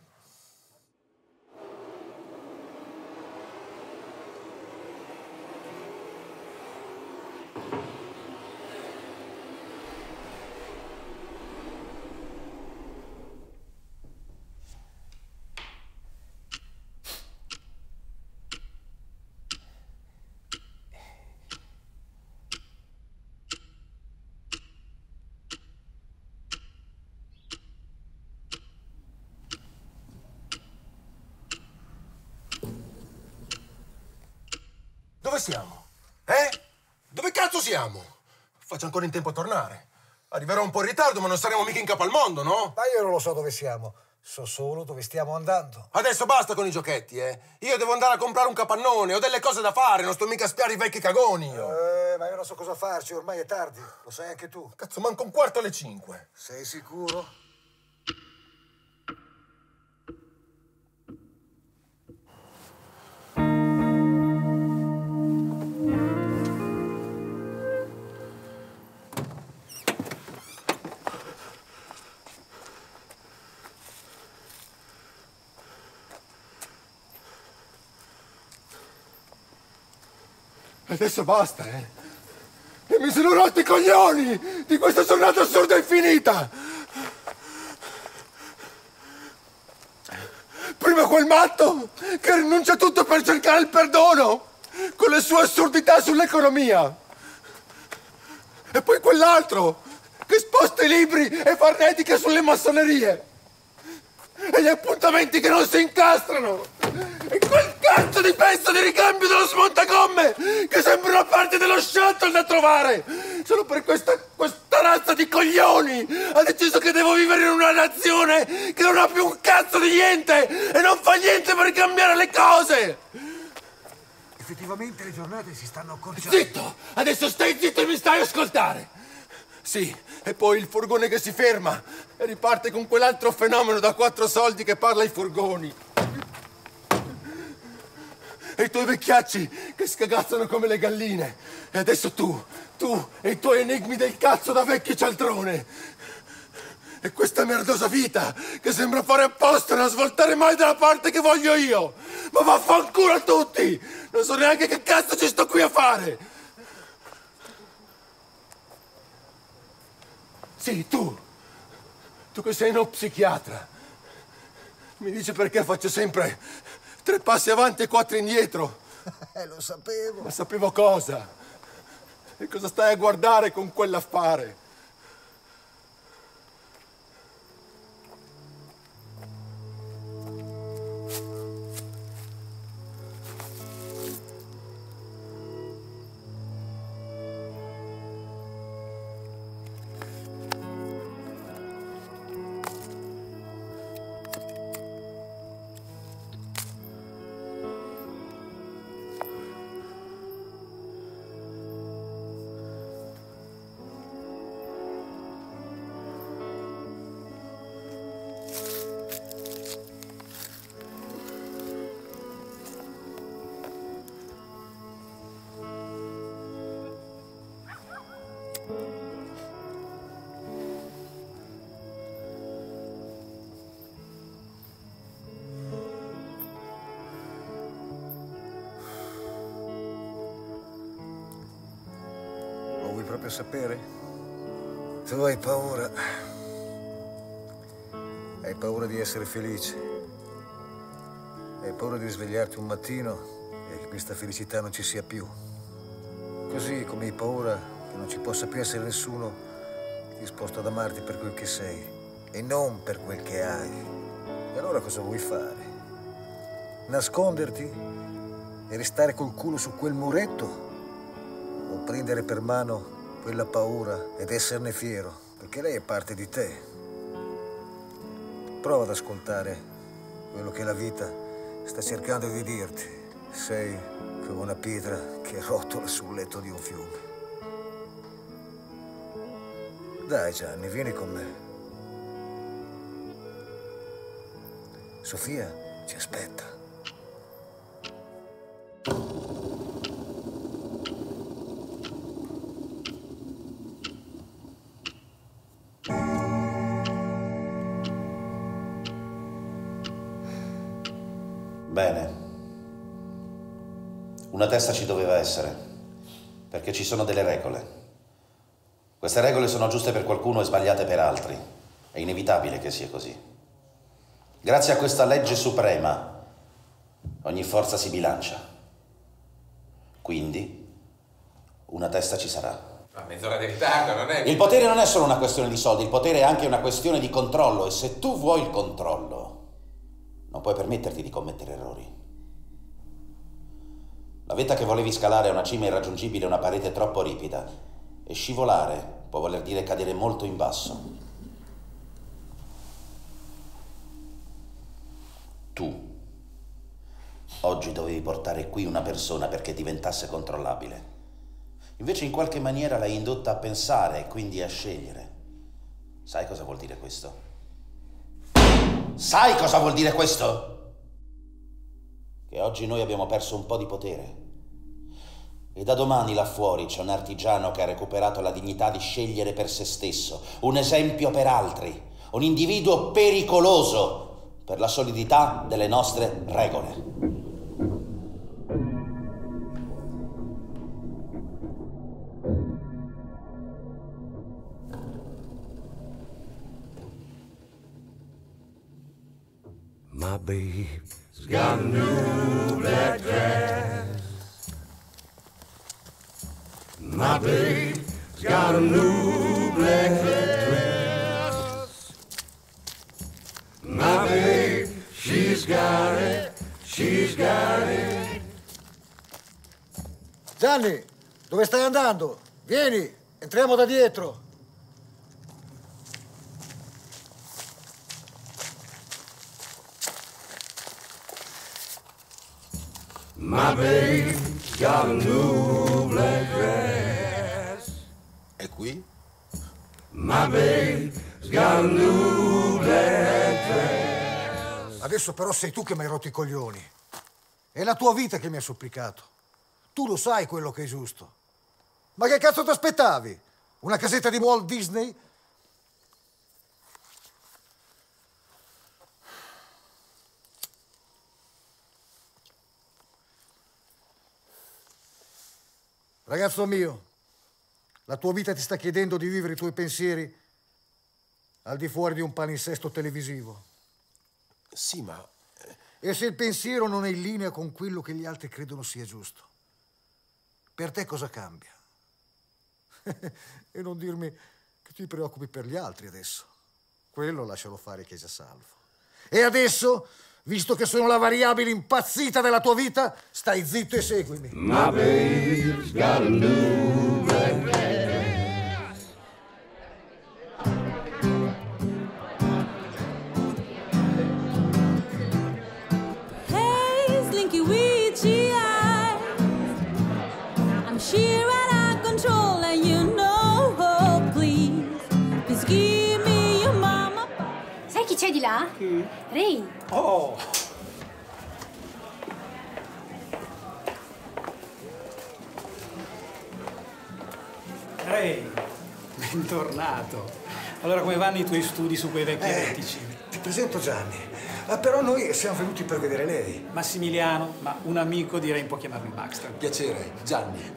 Dove siamo? Eh? Dove cazzo siamo? Faccio ancora in tempo a tornare. Arriverò un po' in ritardo, ma non saremo mica in capo al mondo, no? Ma io non lo so dove siamo. So solo dove stiamo andando. Adesso basta con i giochetti, eh? Io devo andare a comprare un capannone, ho delle cose da fare, non sto mica a spiare i vecchi cagoni, io. Ma io non so cosa farci, ormai è tardi. Lo sai anche tu. Cazzo, manca un quarto alle 5. Sei sicuro? Adesso basta, eh! E mi sono rotto i coglioni di questa giornata assurda e infinita! Prima quel matto che rinuncia a tutto per cercare il perdono con le sue assurdità sull'economia! E poi quell'altro che sposta i libri e fa retica sulle massonerie! E gli appuntamenti che non si incastrano! E quel cazzo di pezzo di ricambio dello smontagomme che sembra una parte dello shuttle da trovare! Solo per questa razza di coglioni ha deciso che devo vivere in una nazione che non ha più un cazzo di niente e non fa niente per cambiare le cose! Effettivamente le giornate si stanno accorciando... Zitto! Adesso stai zitto e mi stai a ascoltare! Sì, e poi il furgone che si ferma e riparte con quell'altro fenomeno da 4 soldi che parla ai furgoni. E i tuoi vecchiacci che scagazzano come le galline. E adesso tu e i tuoi enigmi del cazzo da vecchio cialtrone. E questa merdosa vita che sembra fare apposta e non svoltare mai dalla parte che voglio io. Ma vaffanculo a tutti! Non so neanche che cazzo ci sto qui a fare! Sì, tu che sei uno psichiatra, mi dici perché faccio sempre 3 passi avanti e 4 indietro. Lo sapevo. Ma sapevo cosa? E cosa stai a guardare con quell'affare? Sapere? Tu hai paura. Hai paura di essere felice. Hai paura di svegliarti un mattino e che questa felicità non ci sia più. Così come hai paura che non ci possa più essere nessuno disposto ad amarti per quel che sei e non per quel che hai. E allora cosa vuoi fare? Nasconderti e restare col culo su quel muretto? O prendere per mano quella paura ed esserne fiero, perché lei è parte di te. Prova ad ascoltare quello che la vita sta cercando di dirti. Sei come una pietra che rotola sul letto di un fiume. Dai Gianni, vieni con me. Sofia ci aspetta. Bene, una testa ci doveva essere, perché ci sono delle regole. Queste regole sono giuste per qualcuno e sbagliate per altri. È inevitabile che sia così. Grazie a questa legge suprema, ogni forza si bilancia. Quindi, una testa ci sarà. Ma mezz'ora di ritardo non è... Il potere non è solo una questione di soldi, il potere è anche una questione di controllo. E se tu vuoi il controllo... non puoi permetterti di commettere errori. La vetta che volevi scalare è una cima irraggiungibile, una parete troppo ripida. E scivolare può voler dire cadere molto in basso. Tu oggi dovevi portare qui una persona perché diventasse controllabile. Invece in qualche maniera l'hai indotta a pensare e quindi a scegliere. Sai cosa vuol dire questo? Sai cosa vuol dire questo? Che oggi noi abbiamo perso un po' di potere. E da domani là fuori c'è un artigiano che ha recuperato la dignità di scegliere per se stesso, un esempio per altri, un individuo pericoloso per la solidità delle nostre regole. babe. She's got a new black dress. My babe's got a new black dress. My babe, she's got it, she's got it. Gianni, dove stai andando? Vieni, entriamo da dietro. My babe's got a new black dress. E qui? My babe's got a new black dress. Adesso però sei tu che mi hai rotto i coglioni. È la tua vita che mi ha supplicato. Tu lo sai quello che è giusto. Ma che cazzo ti aspettavi? Una casetta di Walt Disney? Ragazzo mio, la tua vita ti sta chiedendo di vivere i tuoi pensieri al di fuori di un palinsesto televisivo. Sì, ma... E se il pensiero non è in linea con quello che gli altri credono sia giusto, per te cosa cambia? E non dirmi che ti preoccupi per gli altri adesso. Quello lascialo fare che è già salvo. E adesso... Visto che sono la variabile impazzita della tua vita, stai zitto e seguimi. My babe's got a new black dress. Hey, slinky witchy eyes, I'm sheer and out of control and you know, oh, please give me your mama. Sai chi c'è di là? Chi? Ray. Oh! Ray, bentornato. Allora, come vanno i tuoi studi su quei vecchi articoli? Ti presento Gianni, però noi siamo venuti per vedere lei. Massimiliano, ma un amico direi può chiamarmi Baxter. Piacere, Gianni.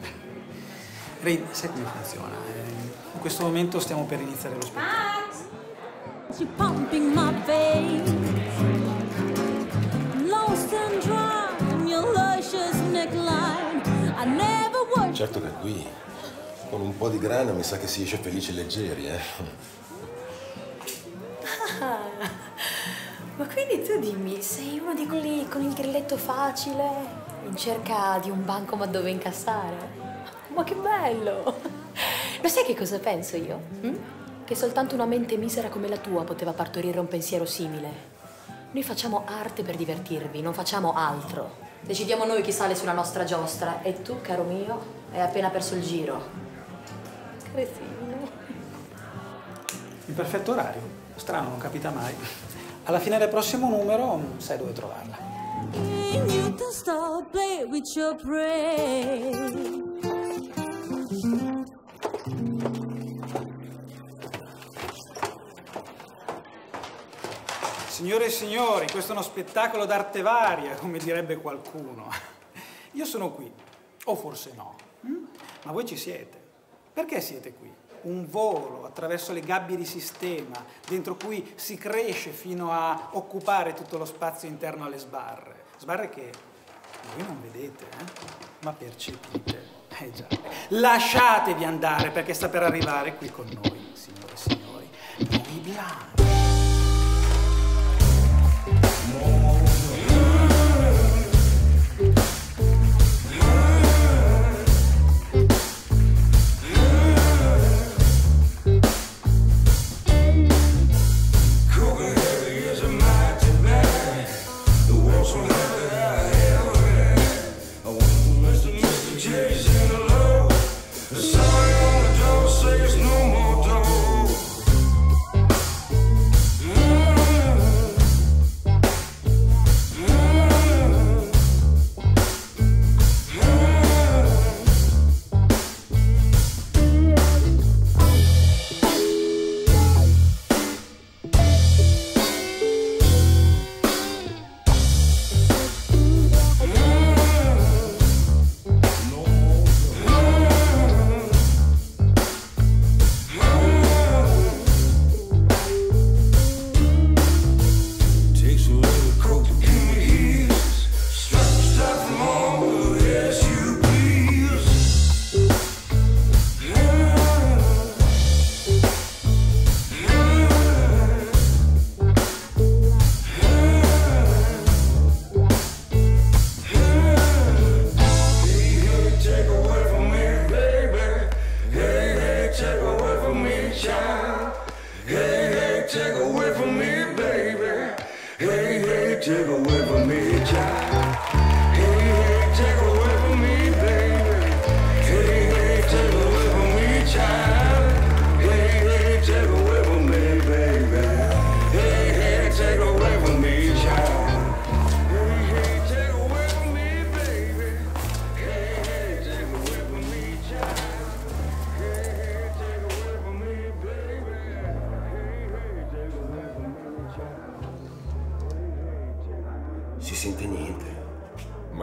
Ray, sai come funziona? In questo momento stiamo per iniziare lo spettacolo. Certo che qui, con un po' di grana, mi sa che si esce felici e leggeri, eh? Ah, ma quindi tu dimmi, sei uno di quelli con il grilletto facile, in cerca di un bancomat dove incassare? Ma che bello! Lo sai che cosa penso io? Hm? Che soltanto una mente misera come la tua poteva partorire un pensiero simile. Noi facciamo arte per divertirvi, non facciamo altro. Decidiamo noi chi sale sulla nostra giostra e tu, caro mio, hai appena perso il giro. Cretino. In perfetto orario. Strano, non capita mai. Alla fine del prossimo numero non sai dove trovarla. Signore e signori, questo è uno spettacolo d'arte varia, come direbbe qualcuno. Io sono qui, o forse no, ma voi ci siete. Perché siete qui? Un volo attraverso le gabbie di sistema, dentro cui si cresce fino a occupare tutto lo spazio interno alle sbarre. Sbarre che voi non vedete, ma percepite. Già. Lasciatevi andare, perché sta per arrivare qui con noi, signore e signori, i bianchi.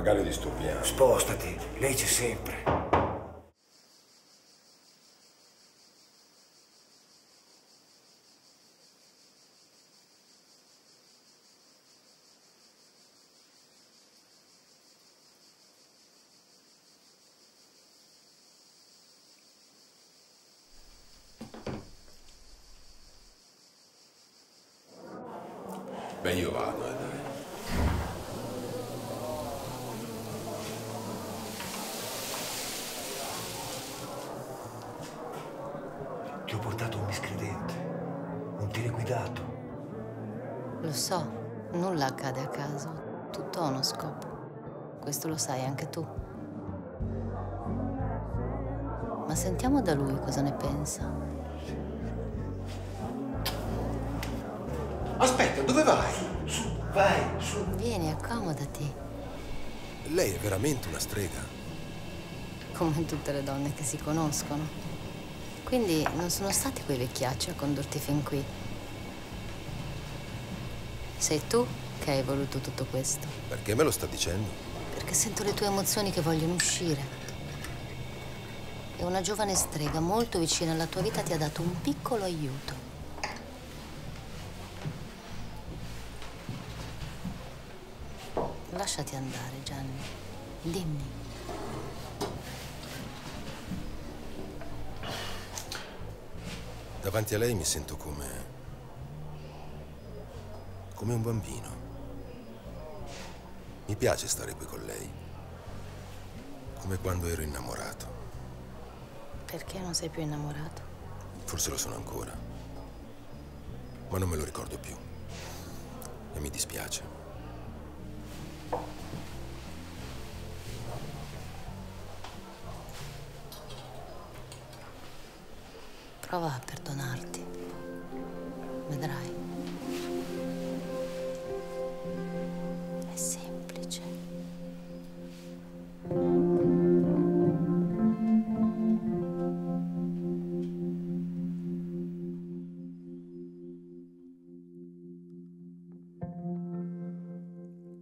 magari li stupiamo. Spostati, lei c'è sempre. Beh, io vado, dai. Ti ho portato un miscredente, un teleguidato. Lo so, nulla accade a caso, tutto ha uno scopo. Questo lo sai anche tu. Ma sentiamo da lui cosa ne pensa. Aspetta, dove vai? Su, vai, su. Vieni, accomodati. Lei è veramente una strega. Come tutte le donne che si conoscono. Quindi non sono stati quei vecchiacci a condurti fin qui. Sei tu che hai voluto tutto questo. Perché me lo sta dicendo? Perché sento le tue emozioni che vogliono uscire. E una giovane strega molto vicina alla tua vita ti ha dato un piccolo aiuto. Lasciati andare, Gianni. Dimmi. Davanti a lei mi sento come un bambino. Mi piace stare qui con lei. Come quando ero innamorato. Perché non sei più innamorato? Forse lo sono ancora. Ma non me lo ricordo più. E mi dispiace. Prova a perdonarti, vedrai. È semplice.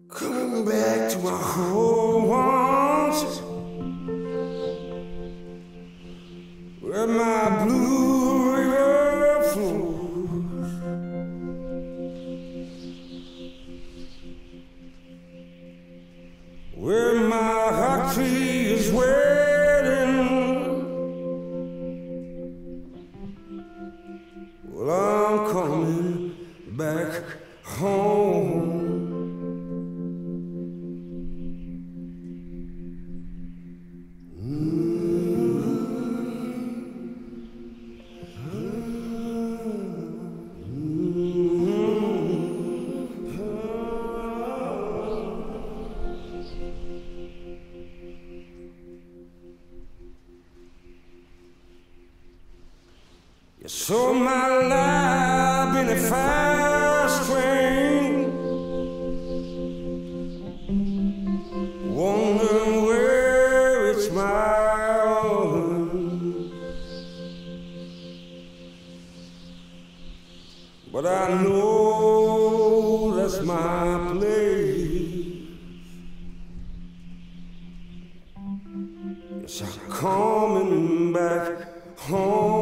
Come back to my home once. Where my blue. So my life been a fast train, wondering where it's mine. But I know that's my place. Yes, I'm coming back home.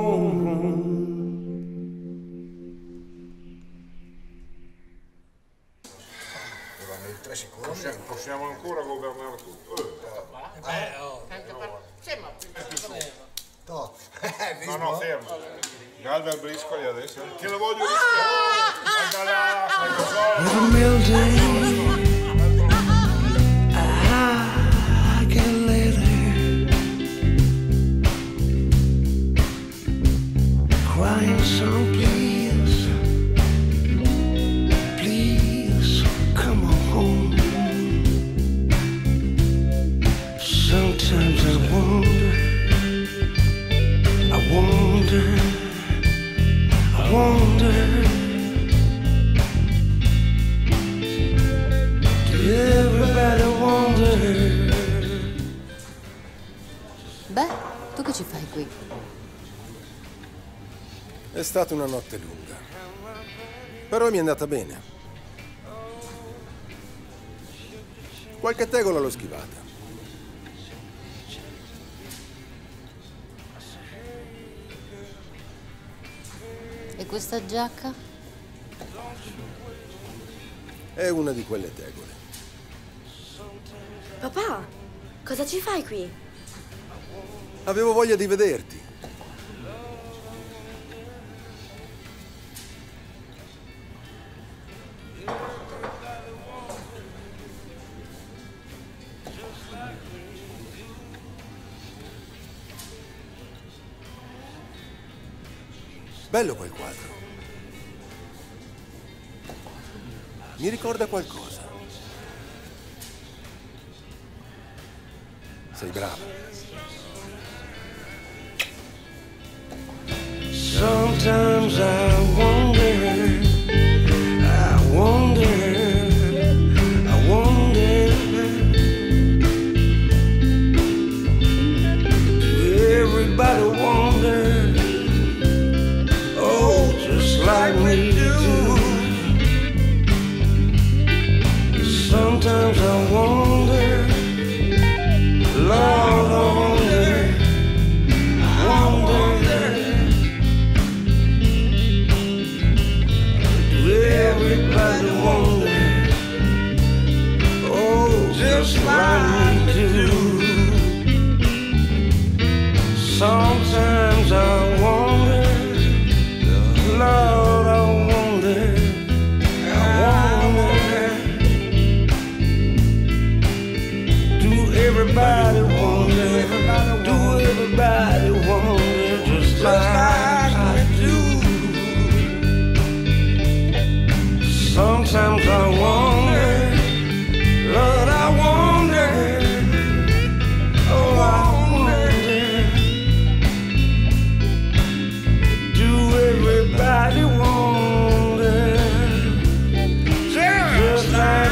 Possiamo ancora governare tutto. Ferma, no, no, fermo. Galva e briscoli adesso. Che lo voglio rischiare. Beh, tu che ci fai qui? È stata una notte lunga, però mi è andata bene. Qualche tegola l'ho schivata. E questa giacca? È una di quelle tegole. Papà, cosa ci fai qui? Avevo voglia di vederti. Bello quel quadro. Mi ricorda qualcosa. Sei brava. Sometimes I wonder do everybody wonder? Like we do. Sometimes I wonder, Lord, I wonder, do everybody wonder? Oh, just like we do. Sometimes I wonder, Lord. Everybody wonder just like I do. Sometimes I wonder, Lord, I wonder. Oh, I wonder, do everybody wonder just like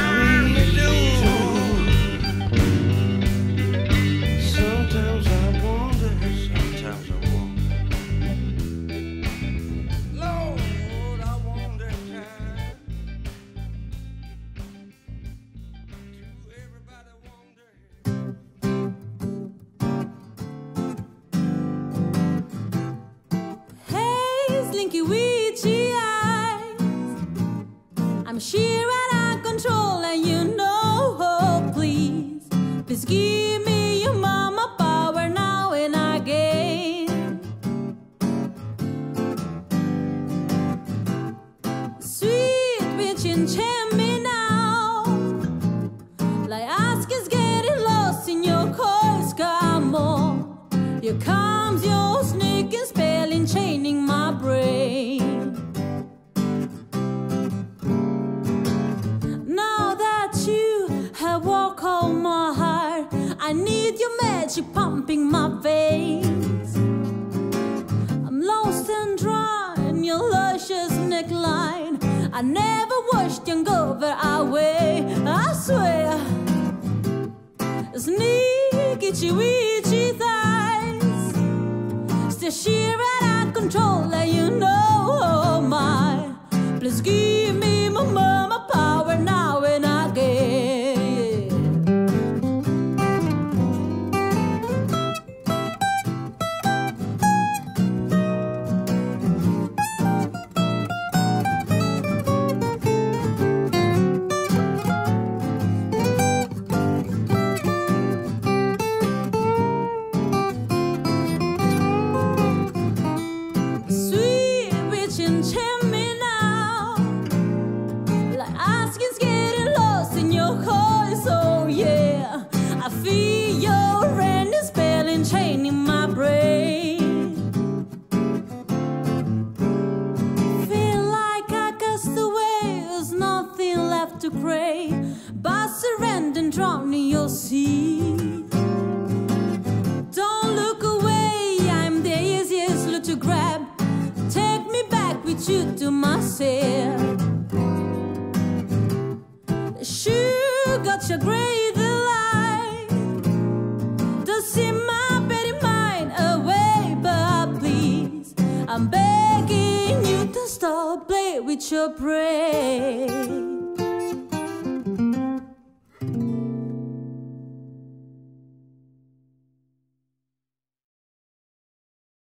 I'm begging you to stop playing with your prey.